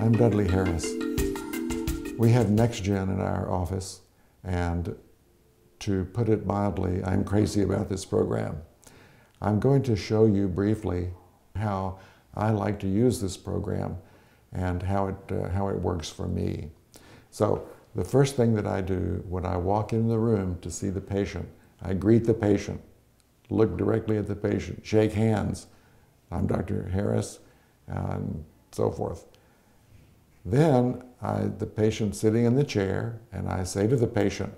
I'm Dudley Harris. We have NextGen in our office, and to put it mildly, I'm crazy about this program. I'm going to show you briefly how I like to use this program and how it works for me. So the first thing that I do when I walk in the room to see the patient, I greet the patient, look directly at the patient, shake hands. I'm Dr. Harris, and so forth. Then the patient's sitting in the chair, and I say to the patient,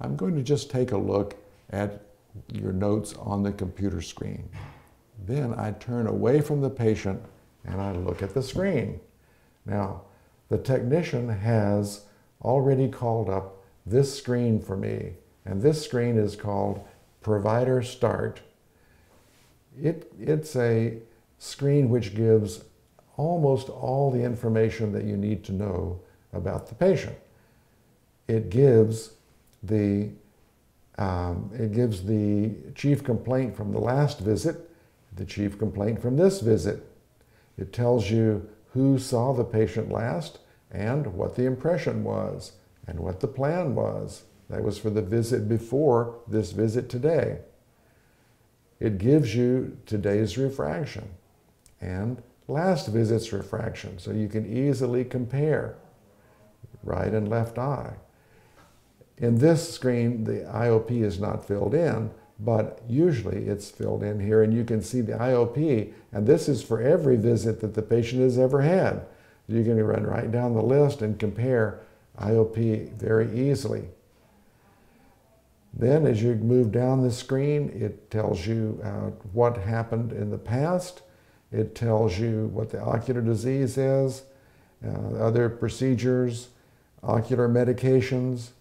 I'm going to just take a look at your notes on the computer screen. Then I turn away from the patient and I look at the screen. Now, the technician has already called up this screen for me, and this screen is called Provider Start. It's a screen which gives almost all the information that you need to know about the patient. It gives the chief complaint from the last visit, the chief complaint from this visit. It tells you who saw the patient last and what the impression was and what the plan was. That was for the visit before this visit today. It gives you today's refraction and last visit's refraction, so you can easily compare right and left eye. In this screen, the IOP is not filled in, but usually it's filled in here, and you can see the IOP, and this is for every visit that the patient has ever had. You can run right down the list and compare IOP very easily. Then as you move down the screen, it tells you what happened in the past. It tells you what the ocular disease is, other procedures, ocular medications,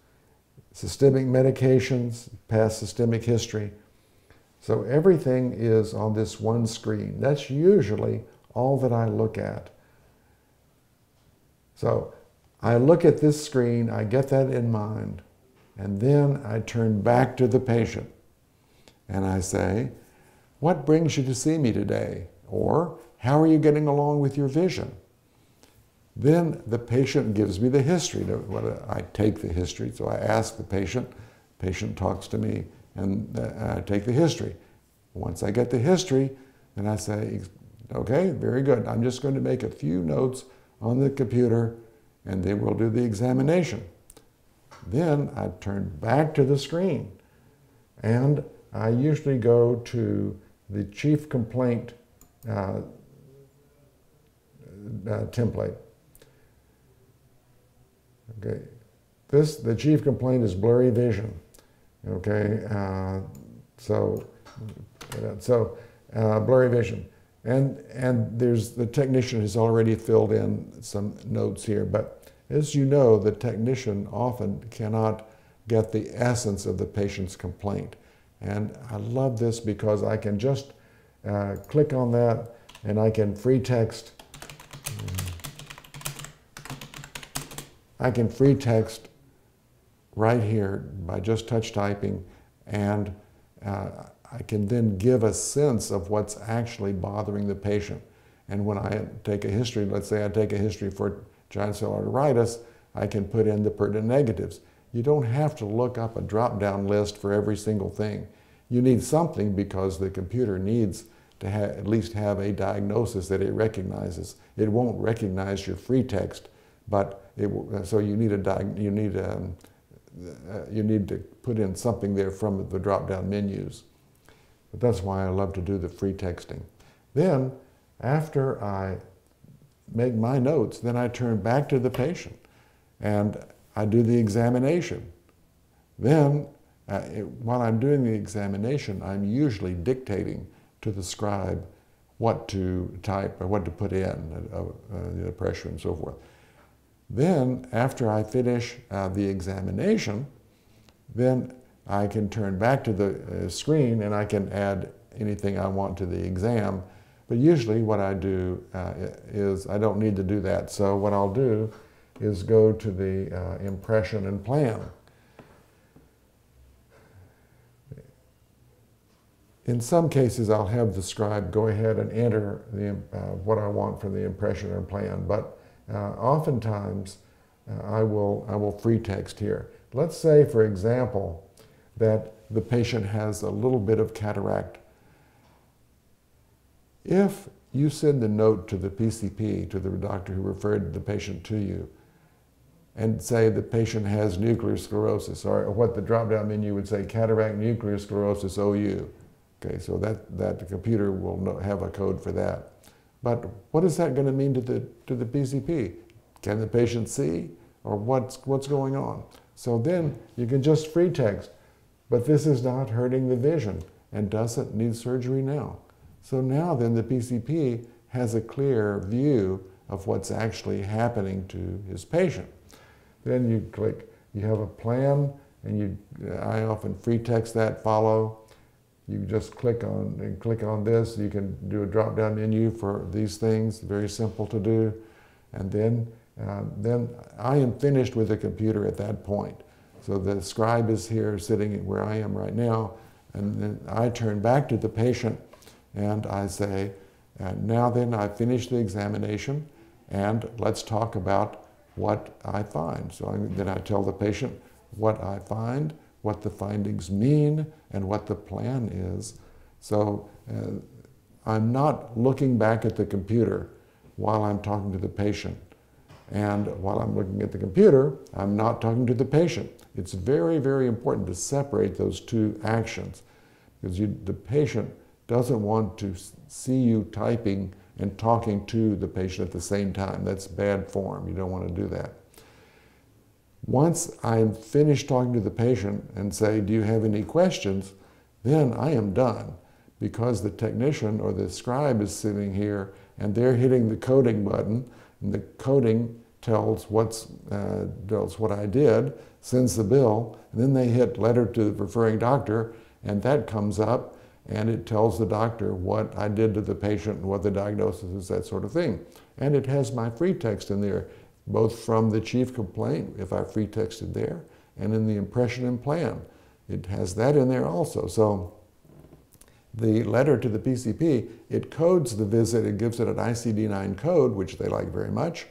systemic medications, past systemic history. So everything is on this one screen. That's usually all that I look at. So I look at this screen, I get that in mind, and then I turn back to the patient and I say, what brings you to see me today? Or how are you getting along with your vision? Then the patient gives me the history. I take the history, so I ask the patient talks to me, and I take the history. Once I get the history, then I say, okay, very good. I'm just going to make a few notes on the computer, and then we'll do the examination. Then I turn back to the screen, and I usually go to the chief complaint template. Okay, the chief complaint is blurry vision. Okay, blurry vision, and there's the technician has already filled in some notes here, but as you know, the technician often cannot get the essence of the patient's complaint, and I love this because I can just click on that, and I can free text. I can free text right here by just touch typing, and I can then give a sense of what's actually bothering the patient. And when I take a history, let's say I take a history for giant cell arteritis, I can put in the pertinent negatives. You don't have to look up a drop-down list for every single thing. You need something because the computer needs to at least have a diagnosis that it recognizes. It won't recognize your free text, but so you need to put in something there from the drop-down menus. But that's why I love to do the free texting. Then, after I make my notes, then I turn back to the patient, and I do the examination. Then, while I'm doing the examination, I'm usually dictating to the scribe what to type or what to put in, the pressure and so forth. Then, after I finish the examination, then I can turn back to the screen and I can add anything I want to the exam. But usually what I do is I don't need to do that. So what I'll do is go to the impression and plan. In some cases, I'll have the scribe go ahead and enter what I want for the impression or plan, but Oftentimes, I will free text here. Let's say, for example, that the patient has a little bit of cataract. If you send a note to the PCP, to the doctor who referred the patient to you, and say the patient has nuclear sclerosis, or what the drop-down menu would say, cataract nuclear sclerosis OU. Okay, so that computer will have a code for that. But what is that going to mean to the PCP? Can the patient see, or what's going on? So then you can just free text, but this is not hurting the vision and doesn't need surgery now. So now then the PCP has a clear view of what's actually happening to his patient. Then you click, you have a plan, and you, I often free text that, follow. You just click on this. You can do a drop-down menu for these things, very simple to do. And then I am finished with the computer at that point. So the scribe is here sitting where I am right now, and then I turn back to the patient and I say, now then I finished the examination and let's talk about what I find. So then I tell the patient what I find, what the findings mean, and what the plan is. So I'm not looking back at the computer while I'm talking to the patient. And while I'm looking at the computer, I'm not talking to the patient. It's very, very important to separate those two actions, because the patient doesn't want to see you typing and talking to the patient at the same time. That's bad form. You don't want to do that. Once I'm finished talking to the patient and say, do you have any questions? Then I am done, because the technician or the scribe is sitting here and they're hitting the coding button, and the coding tells what I did, sends the bill, and then they hit letter to the referring doctor, and that comes up and it tells the doctor what I did to the patient and what the diagnosis is, that sort of thing. And it has my free text in there, both from the chief complaint, if I free texted there, and in the impression and plan. It has that in there also. So the letter to the PCP, it codes the visit, it gives it an ICD-9 code, which they like very much,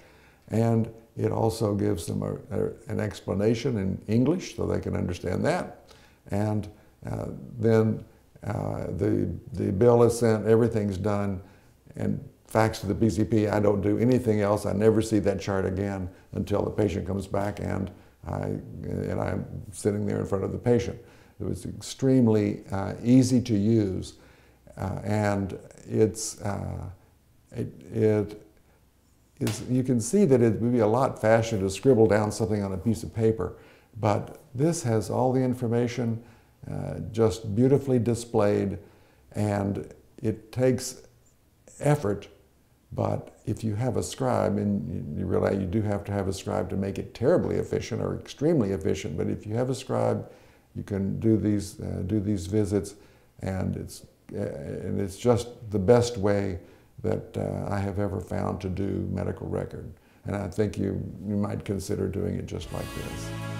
and it also gives them an explanation in English so they can understand that. And then the bill is sent, everything's done, and faxed to the PCP. I don't do anything else. I never see that chart again until the patient comes back and I'm sitting there in front of the patient. It was extremely easy to use, and you can see that it would be a lot faster to scribble down something on a piece of paper, but this has all the information just beautifully displayed, and it takes effort. But if you have a scribe, and you realize you do have to have a scribe to make it terribly efficient or extremely efficient, but if you have a scribe, you can do these visits, and it's just the best way that I have ever found to do medical record. And I think you might consider doing it just like this.